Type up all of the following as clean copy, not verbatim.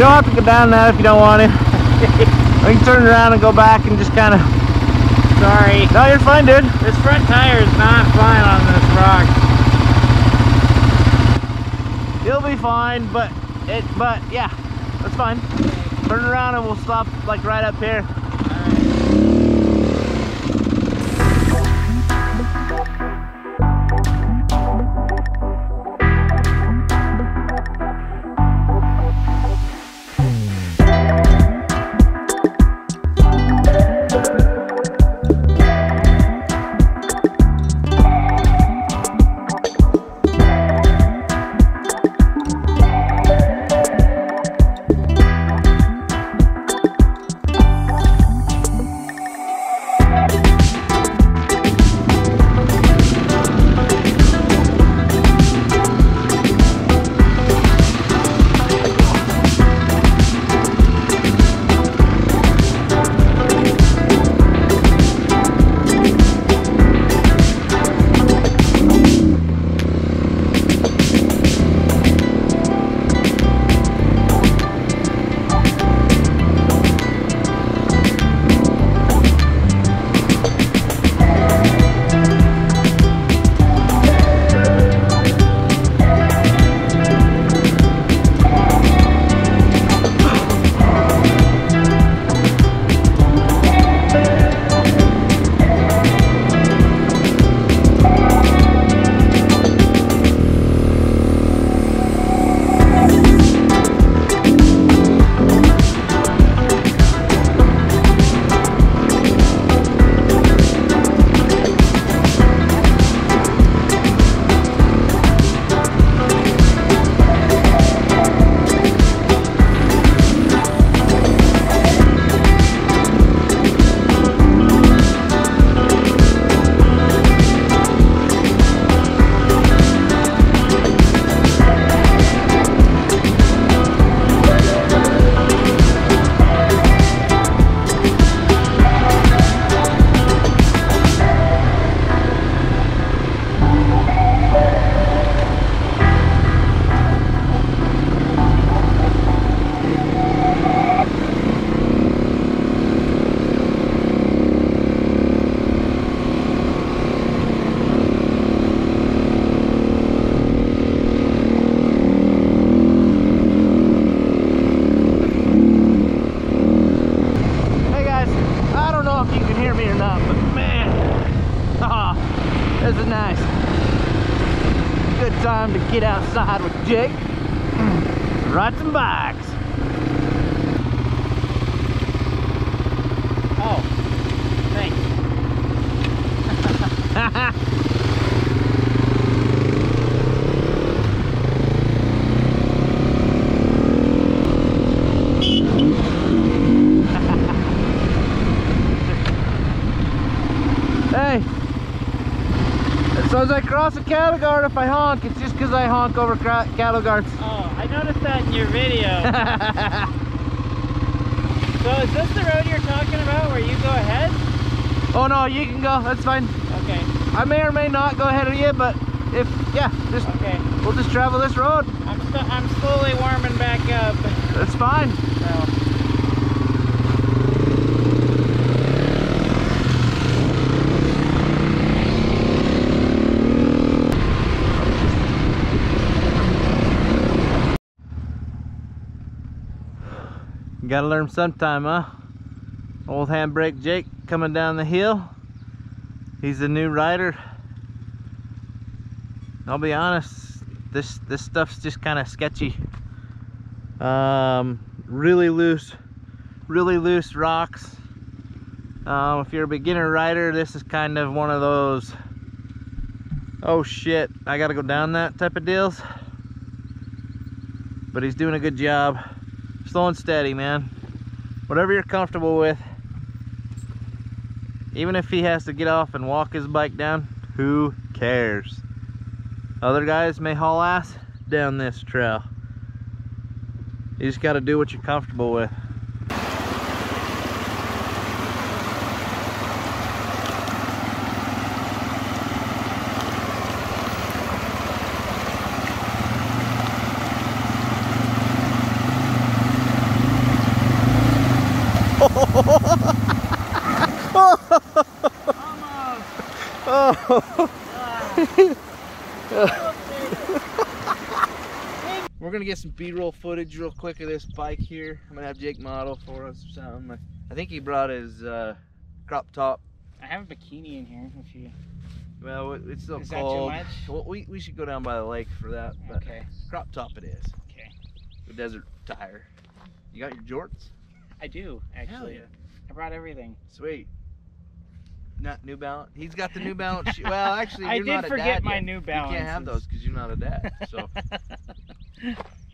You don't have to go down that if you don't want to. We can turn around and go back and just kind of... Sorry. No, you're fine, dude. This front tire is not fine on this rock. You'll be fine, but yeah, that's fine. Turn around and we'll stop like right up here. Time to get outside with Jake, ride some bikes. Oh, thanks. Hey, as soon as I cross a cattle guard, if I honk, it's just because I honk over cattle guards. Oh, I noticed that in your video. So is this the road you're talking about where you go ahead? Oh no, you can go, that's fine. Okay. I may or may not go ahead of you, but if, yeah, just, okay. We'll just travel this road. I'm slowly warming back up. That's fine. So. Gotta learn sometime, huh? Old Handbrake Jake coming down the hill. He's a new rider. I'll be honest, this stuff's just kind of sketchy. Really loose rocks. If you're a beginner rider, this is kind of one of those, oh shit, I gotta go down that type of deals. But he's doing a good job. Slow and steady, man. Whatever you're comfortable with. Even if he has to get off and walk his bike down, who cares? Other guys may haul ass down this trail. You just got to do what you're comfortable with. We're gonna get some B-roll footage real quick of this bike here. I'm gonna have Jake model for us or something. I think he brought his crop top. I have a bikini in here if you... Well, it's still cold. Is that too much? Well, we should go down by the lake for that. But okay. Crop top it is. Okay. The desert tire. You got your jorts? I do, actually. Hell yeah. I brought everything. Sweet. Not New Balance. He's got the New Balance. Well, actually, you're not a dad. I did forget my New Balance. You can't have those because you're not a dad. So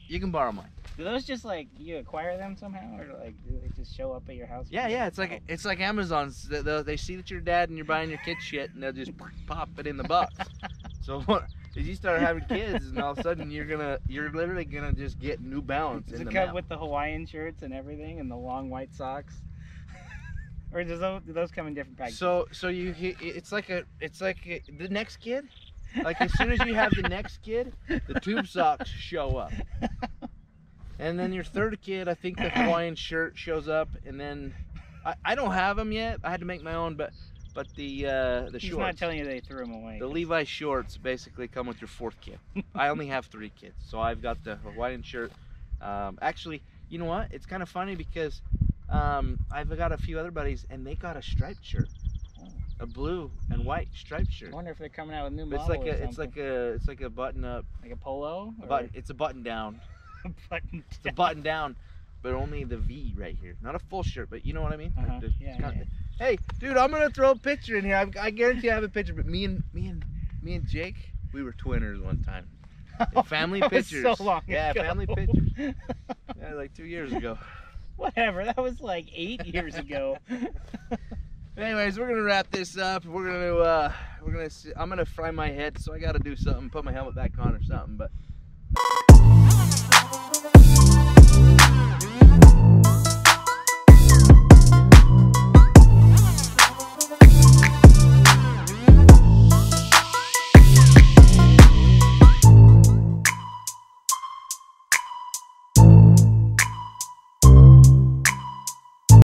you can borrow mine. Do those just like you acquire them somehow, or like do they just show up at your house? Yeah, yeah. It's like Amazon's. They see that you're dad and you're buying your kids shit, and they'll just pop it in the box. So as you start having kids, and all of a sudden you're literally gonna just get New Balance. Does it come with the Hawaiian shirts and everything, and the long white socks? Or do those come in different packages? So it's like the next kid. Like as soon as you have the next kid, the tube socks show up, and then your third kid, I think the Hawaiian shirt shows up, and then I don't have them yet. I had to make my own, but the shorts. He's not telling you they threw them away. The Levi shorts basically come with your fourth kid. I only have 3 kids, so I've got the Hawaiian shirt. Actually, you know what? It's kind of funny because. I've got a few other buddies, and they got a striped shirt, a blue and white striped shirt. I wonder if they're coming out with new models. It's like a button up, like a polo. It's a button down. It's a button down, but only the V right here, not a full shirt. But you know what I mean? Uh-huh. Like yeah. Hey, dude, I'm gonna throw a picture in here. I guarantee I have a picture. But me and Jake, we were twinners one time. Family pictures. So long ago. Family pictures. Yeah, like 2 years ago. Whatever, that was like 8 years ago. Anyways, we're gonna wrap this up. I'm gonna fry my head, so I gotta do something, put my helmet back on or something, but